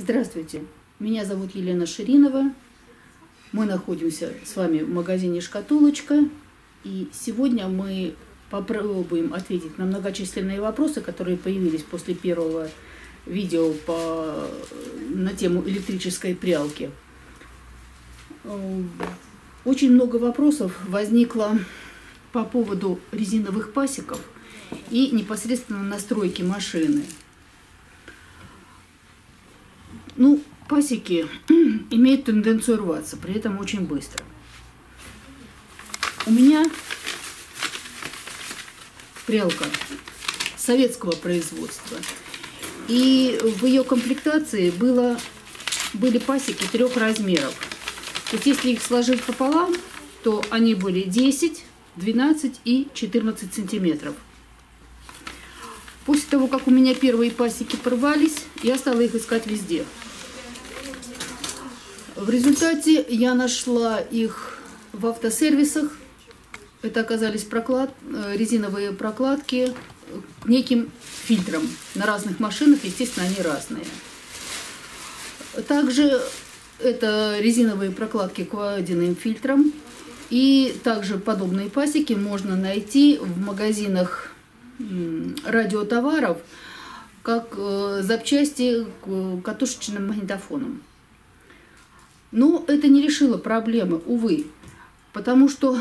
Здравствуйте, меня зовут Елена Ширинова. Мы находимся с вами в магазине «Шкатулочка». И сегодня мы попробуем ответить на многочисленные вопросы, которые появились после первого видео на тему электрической прялки. Очень много вопросов возникло по поводу резиновых пасиков и непосредственно настройки машины. Ну, пасики имеют тенденцию рваться, при этом очень быстро. У меня прялка советского производства. И в ее комплектации были пасики 3 размеров. То есть, если их сложить пополам, то они были 10, 12 и 14 сантиметров. После того, как у меня первые пасики порвались, я стала их искать везде. В результате я нашла их в автосервисах. Это оказались резиновые прокладки к неким фильтрам. На разных машинах, естественно, они разные. Также это резиновые прокладки к водяным фильтрам. И также подобные пасики можно найти в магазинах радиотоваров, как запчасти к катушечным магнитофонам. Но это не решило проблемы, увы, потому что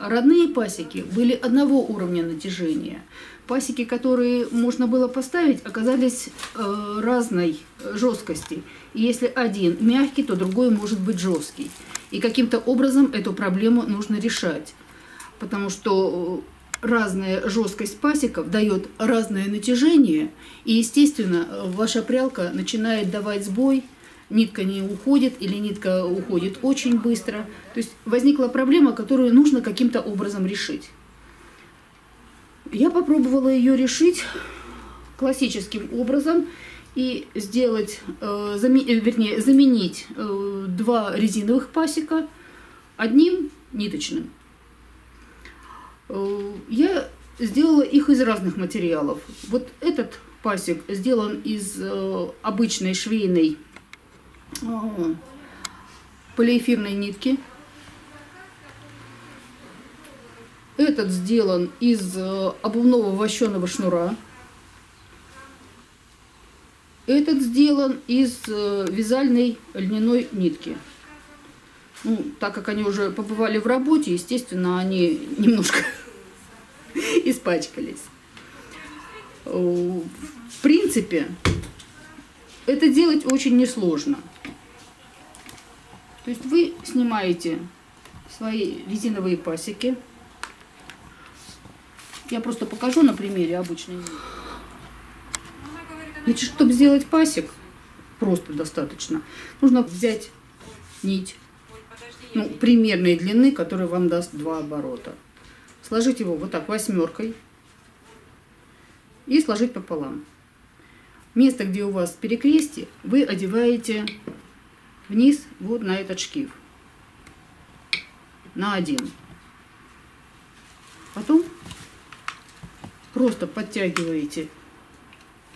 родные пасики были одного уровня натяжения. Пасики, которые можно было поставить, оказались разной жесткости. И если один мягкий, то другой может быть жесткий. И каким-то образом эту проблему нужно решать, потому что разная жесткость пасиков дает разное натяжение, и, естественно, ваша прялка начинает давать сбой. Нитка не уходит или нитка уходит очень быстро. То есть возникла проблема, которую нужно каким-то образом решить. Я попробовала ее решить классическим образом и заменить 2 резиновых пасика одним ниточным. Я сделала их из разных материалов. Вот этот пасик сделан из обычной швейной полиэфирной нитки. Этот сделан из обувного вощеного шнура. Этот сделан из вязальной льняной нитки. Ну, так как они уже побывали в работе, естественно, они немножко испачкались. В принципе, это делать очень несложно. То есть вы снимаете свои резиновые пасики. Я просто покажу на примере обычной. Значит, чтобы сделать пасик, просто достаточно. Нужно взять нить, ну, примерной длины, которая вам даст 2 оборота. Сложить его вот так 8-кой и сложить пополам. Место, где у вас перекрестие, вы одеваете вниз вот на этот шкив, на 1. Потом просто подтягиваете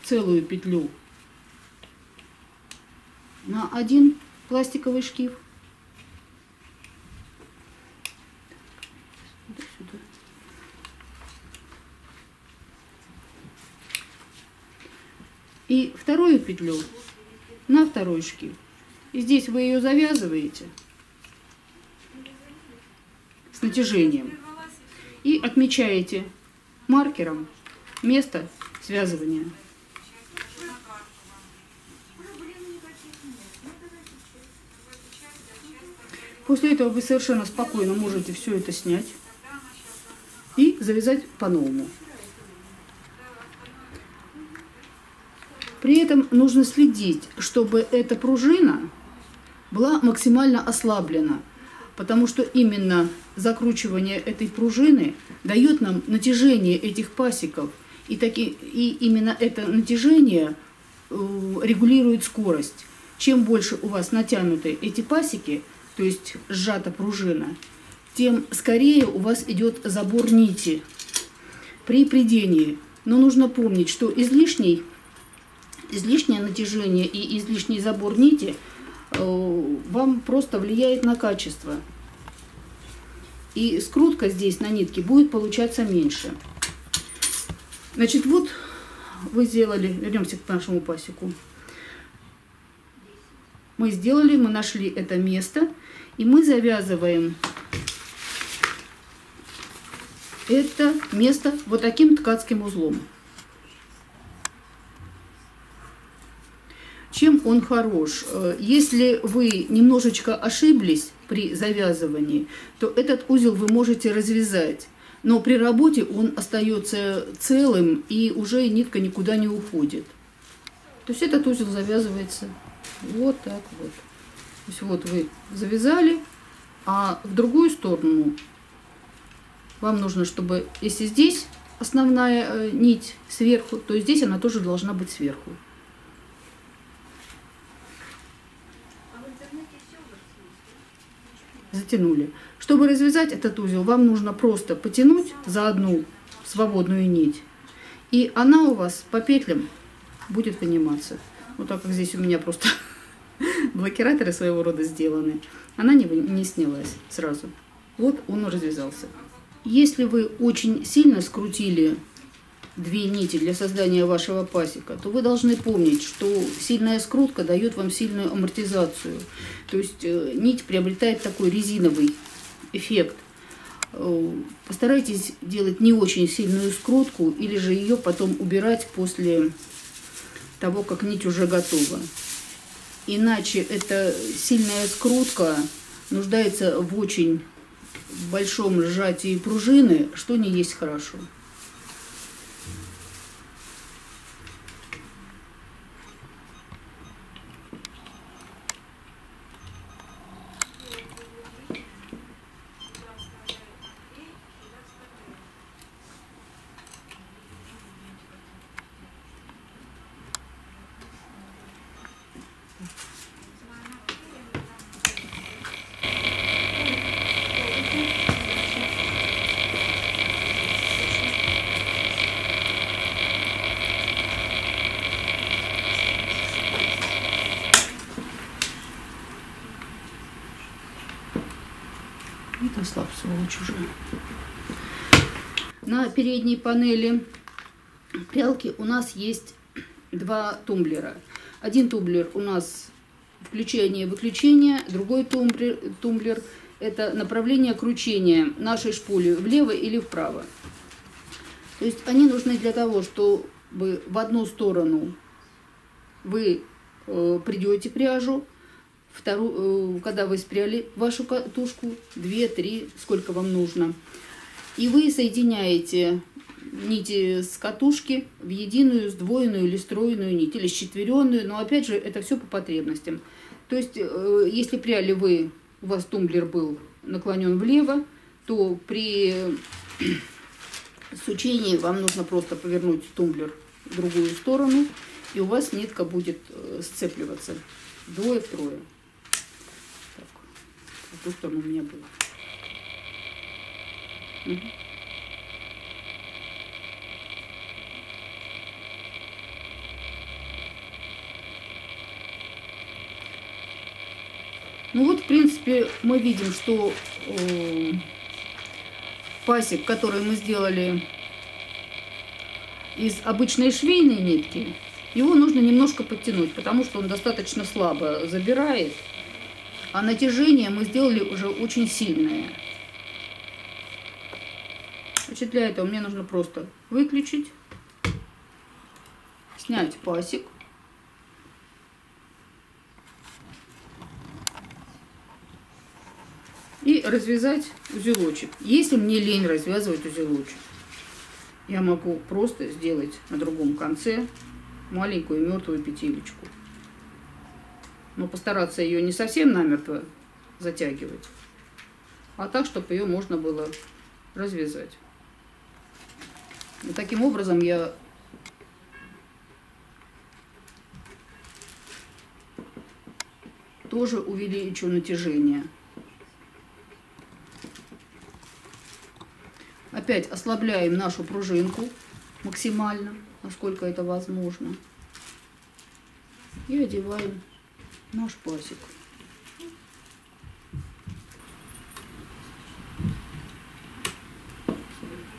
целую петлю на 1 пластиковый шкив. Сюда. И вторую петлю на 2 шкив. И здесь вы ее завязываете с натяжением и отмечаете маркером место связывания. После этого вы совершенно спокойно можете все это снять и завязать по-новому. При этом нужно следить, чтобы эта пружина была максимально ослаблена, потому что именно закручивание этой пружины дает нам натяжение этих пасиков, и именно это натяжение регулирует скорость. Чем больше у вас натянуты эти пасики, то есть сжата пружина, тем скорее у вас идет забор нити при прядении. Но нужно помнить, что излишний излишнее натяжение и излишний забор нити вам просто влияет на качество. И скрутка здесь на нитке будет получаться меньше. Значит, вот вы сделали, вернемся к нашему пасику. Мы сделали, мы нашли это место, и мы завязываем это место вот таким ткацким узлом. Чем он хорош? Если вы немножечко ошиблись при завязывании, то этот узел вы можете развязать, но при работе он остается целым и уже нитка никуда не уходит. То есть этот узел завязывается вот так вот. То есть вот вы завязали, а в другую сторону вам нужно, чтобы если здесь основная нить сверху, то здесь она тоже должна быть сверху. Затянули. Чтобы развязать этот узел, вам нужно просто потянуть за одну свободную нить. И она у вас по петлям будет выниматься. Вот так как здесь у меня просто блокираторы своего рода сделаны. Она не снялась сразу. Вот он развязался. Если вы очень сильно скрутили две нити для создания вашего пасика, то вы должны помнить, что сильная скрутка дает вам сильную амортизацию. То есть нить приобретает такой резиновый эффект. Постарайтесь делать не очень сильную скрутку или же ее потом убирать после того, как нить уже готова. Иначе эта сильная скрутка нуждается в очень большом сжатии пружины, что не есть хорошо. На передней панели прялки у нас есть два тумблера. Один тумблер у нас включение-выключение, другой тумблер это направление кручения нашей шпули влево или вправо. То есть они нужны для того, чтобы в одну сторону вы придете пряжу, вторую, когда вы спряли вашу катушку, 2-3, сколько вам нужно. И вы соединяете нити с катушки в единую, сдвоенную или стройную нить, или счетверенную, но опять же это все по потребностям. То есть, если пряли вы, у вас тумблер был наклонен влево, то при сучении вам нужно просто повернуть тумблер в другую сторону, и у вас нитка будет сцепливаться вдвое-втрое. Вот там у меня было. Ну вот, в принципе, мы видим, что пасик, который мы сделали из обычной швейной нитки, его нужно немножко подтянуть, потому что он достаточно слабо забирает, а натяжение мы сделали уже очень сильное. Значит, для этого мне нужно просто выключить, снять пасик. И развязать узелочек. Если мне лень развязывать узелочек, я могу просто сделать на другом конце маленькую мертвую петелечку. Но постараться ее не совсем намертво затягивать, а так, чтобы ее можно было развязать. Вот таким образом я тоже увеличу натяжение. Опять ослабляем нашу пружинку максимально, насколько это возможно. и одеваем на шпасик.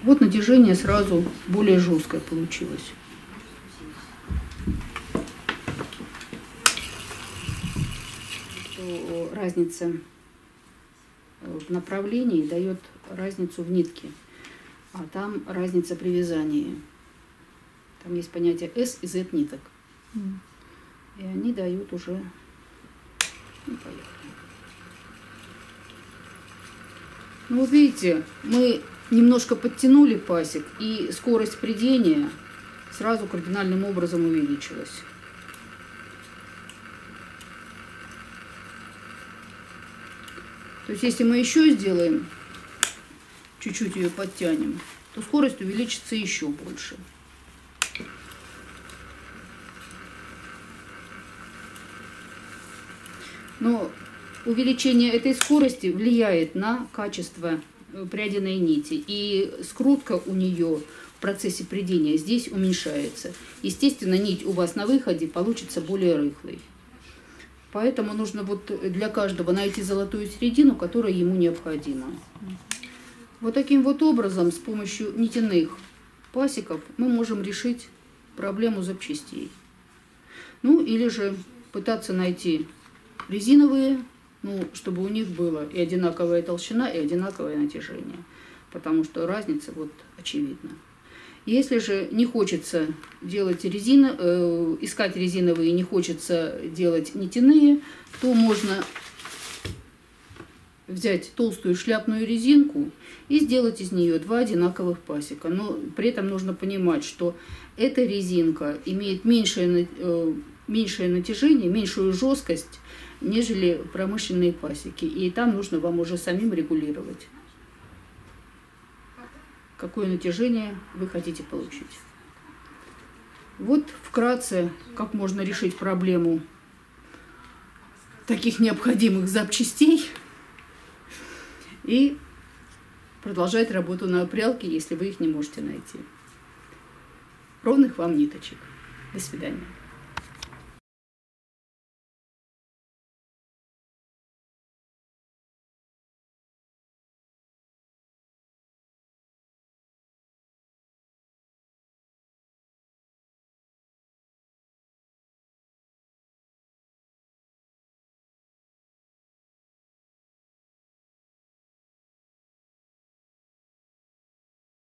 Вот натяжение сразу более жесткое получилось. Разница в направлении дает разницу в нитке, а там разница при вязании. Там есть понятие S и Z ниток. И они дают уже... Ну, поехали. Ну, вот видите, мы немножко подтянули пасик, и скорость прядения сразу кардинальным образом увеличилась. То есть, если мы еще сделаем, чуть-чуть ее подтянем, то скорость увеличится еще больше. Но увеличение этой скорости влияет на качество прядиной нити. И скрутка у нее в процессе прядения здесь уменьшается. Естественно, нить у вас на выходе получится более рыхлой. Поэтому нужно вот для каждого найти золотую середину, которая ему необходима. Вот таким вот образом, с помощью нитяных пасиков, мы можем решить проблему запчастей. Ну, или же пытаться найти резиновые, ну, чтобы у них была и одинаковая толщина, и одинаковое натяжение. Потому что разница вот очевидна. Если же не хочется делать искать резиновые, не хочется делать нитяные, то можно взять толстую шляпную резинку и сделать из нее два одинаковых пасика. Но при этом нужно понимать, что эта резинка имеет меньшее натяжение, меньшую жесткость, нежели промышленные пасики. И там нужно вам уже самим регулировать, какое натяжение вы хотите получить. Вот вкратце, как можно решить проблему таких необходимых запчастей и продолжать работу на прялке, если вы их не можете найти. Ровных вам ниточек. До свидания.